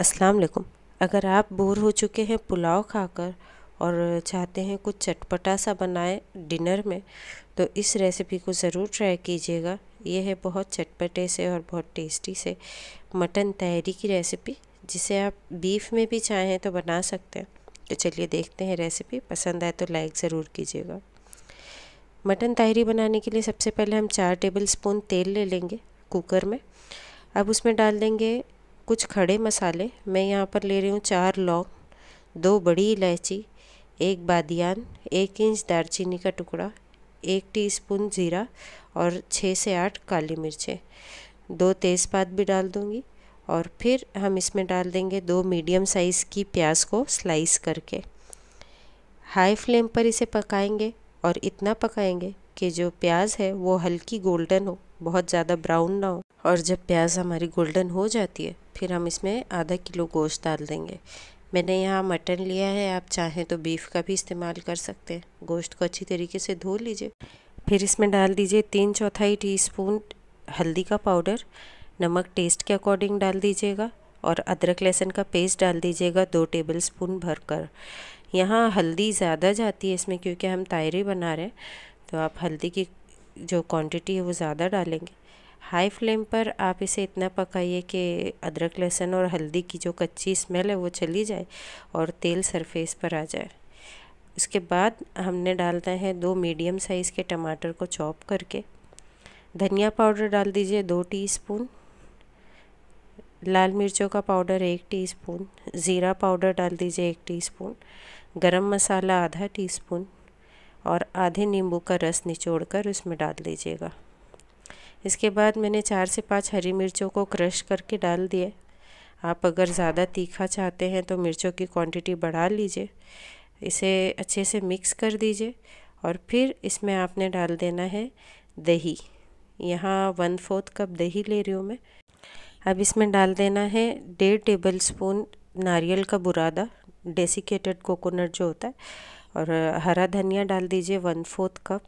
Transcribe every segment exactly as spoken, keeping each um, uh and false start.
अस्सलाम वालेकुम। अगर आप बोर हो चुके हैं पुलाव खाकर और चाहते हैं कुछ चटपटा सा बनाएं डिनर में, तो इस रेसिपी को ज़रूर ट्राई कीजिएगा। यह है बहुत चटपटे से और बहुत टेस्टी से मटन तहरी की रेसिपी, जिसे आप बीफ में भी चाहें तो बना सकते हैं। तो चलिए देखते हैं रेसिपी, पसंद आए तो लाइक ज़रूर कीजिएगा। मटन तहरी बनाने के लिए सबसे पहले हम चार टेबल स्पून तेल ले लेंगे कुकर में। अब उसमें डाल देंगे कुछ खड़े मसाले। मैं यहाँ पर ले रही हूँ चार लौंग, दो बड़ी इलायची, एक बादियान, एक इंच दालचीनी का टुकड़ा, एक टीस्पून ज़ीरा और छः से आठ काली मिर्चें, दो तेज़पात भी डाल दूँगी। और फिर हम इसमें डाल देंगे दो मीडियम साइज़ की प्याज को स्लाइस करके। हाई फ्लेम पर इसे पकाएंगे और इतना पकाएंगे कि जो प्याज है वो हल्की गोल्डन हो, बहुत ज़्यादा ब्राउन ना हो। और जब प्याज हमारी गोल्डन हो जाती है, फिर हम इसमें आधा किलो गोश्त डाल देंगे। मैंने यहाँ मटन लिया है, आप चाहें तो बीफ का भी इस्तेमाल कर सकते हैं। गोश्त को अच्छी तरीके से धो लीजिए। फिर इसमें डाल दीजिए तीन चौथाई टीस्पून हल्दी का पाउडर, नमक टेस्ट के अकॉर्डिंग डाल दीजिएगा और अदरक लहसुन का पेस्ट डाल दीजिएगा दो टेबल स्पून भर कर। यहाँ हल्दी ज़्यादा जाती है इसमें, क्योंकि हम तहरी बना रहे हैं, तो आप हल्दी की जो क्वांटिटी है वो ज़्यादा डालेंगे। हाई फ्लेम पर आप इसे इतना पकाइए कि अदरक लहसुन और हल्दी की जो कच्ची स्मेल है वो चली जाए और तेल सरफेस पर आ जाए। उसके बाद हमने डालता है दो मीडियम साइज़ के टमाटर को चॉप करके। धनिया पाउडर डाल दीजिए दो टीस्पून, लाल मिर्चों का पाउडर एक टीस्पून, ज़ीरा पाउडर डाल दीजिए एक टीस्पून, गरम मसाला आधा टीस्पून और आधे नींबू का रस निचोड़ कर उसमें डाल दीजिएगा। इसके बाद मैंने चार से पाँच हरी मिर्चों को क्रश करके डाल दिए। आप अगर ज़्यादा तीखा चाहते हैं तो मिर्चों की क्वांटिटी बढ़ा लीजिए। इसे अच्छे से मिक्स कर दीजिए और फिर इसमें आपने डाल देना है दही। यहाँ वन फोर्थ कप दही ले रही हूँ मैं। अब इसमें डाल देना है डेढ़ टेबल स्पून नारियल का बुरादा, डेसिकेटेड कोकोनट जो होता है, और हरा धनिया डाल दीजिए वन फोर्थ कप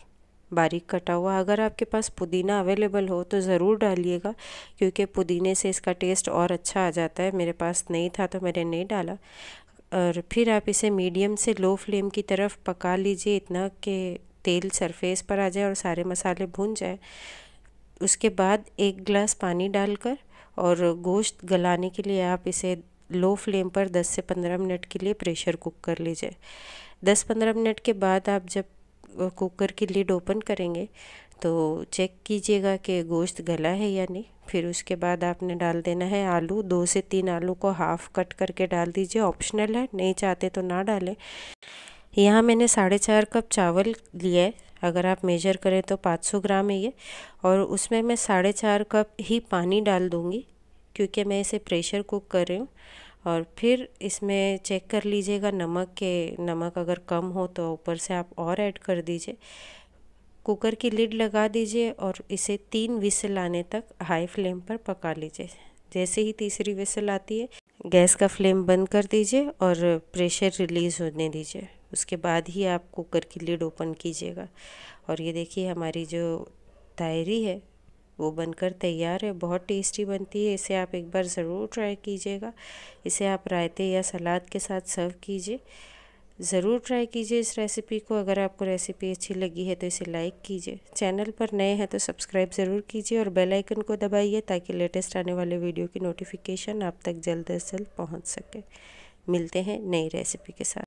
बारीक कटा हुआ। अगर आपके पास पुदीना अवेलेबल हो तो ज़रूर डालिएगा, क्योंकि पुदीने से इसका टेस्ट और अच्छा आ जाता है। मेरे पास नहीं था तो मैंने नहीं डाला। और फिर आप इसे मीडियम से लो फ्लेम की तरफ पका लीजिए, इतना कि तेल सरफेस पर आ जाए और सारे मसाले भून जाए। उसके बाद एक गिलास पानी डालकर और गोश्त गलाने के लिए आप इसे लो फ्लेम पर दस से पंद्रह मिनट के लिए प्रेशर कुक कर लीजिए। दस पंद्रह मिनट के बाद आप जब कुकर की लिड ओपन करेंगे तो चेक कीजिएगा कि गोश्त गला है या नहीं। फिर उसके बाद आपने डाल देना है आलू, दो से तीन आलू को हाफ़ कट करके डाल दीजिए, ऑप्शनल है, नहीं चाहते तो ना डालें। यहाँ मैंने साढ़े चार कप चावल लिया है, अगर आप मेजर करें तो पाँच सौ ग्राम है ये, और उसमें मैं साढ़े चार कप ही पानी डाल दूँगी, क्योंकि मैं इसे प्रेशर कुक कर रही हूँ। और फिर इसमें चेक कर लीजिएगा नमक के, नमक अगर कम हो तो ऊपर से आप और ऐड कर दीजिए। कुकर की लिड लगा दीजिए और इसे तीन विसल आने तक हाई फ्लेम पर पका लीजिए। जैसे ही तीसरी विसल आती है गैस का फ्लेम बंद कर दीजिए और प्रेशर रिलीज़ होने दीजिए। उसके बाद ही आप कुकर की लिड ओपन कीजिएगा। और ये देखिए हमारी जो तहरी है वो बनकर तैयार है, बहुत टेस्टी बनती है। इसे आप एक बार ज़रूर ट्राई कीजिएगा। इसे आप रायते या सलाद के साथ सर्व कीजिए। ज़रूर ट्राई कीजिए इस रेसिपी को। अगर आपको रेसिपी अच्छी लगी है तो इसे लाइक कीजिए। चैनल पर नए हैं तो सब्सक्राइब ज़रूर कीजिए और बेल आइकन को दबाइए, ताकि लेटेस्ट आने वाले वीडियो की नोटिफिकेशन आप तक जल्द से जल्द पहुँच सके। मिलते हैं नई रेसिपी के साथ।